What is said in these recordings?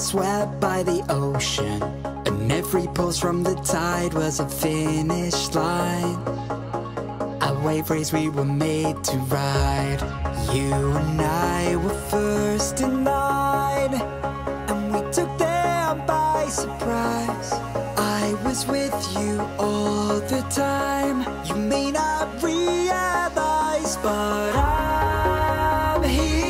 Swept by the ocean, and And every pulse from the tide was a finish line, a wave race we were made to ride. You and I were first in line, and we took them by surprise. I was with you all the time. You may not realize, but I'm here.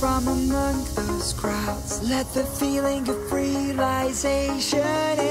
From among those crowds, let the feeling of realization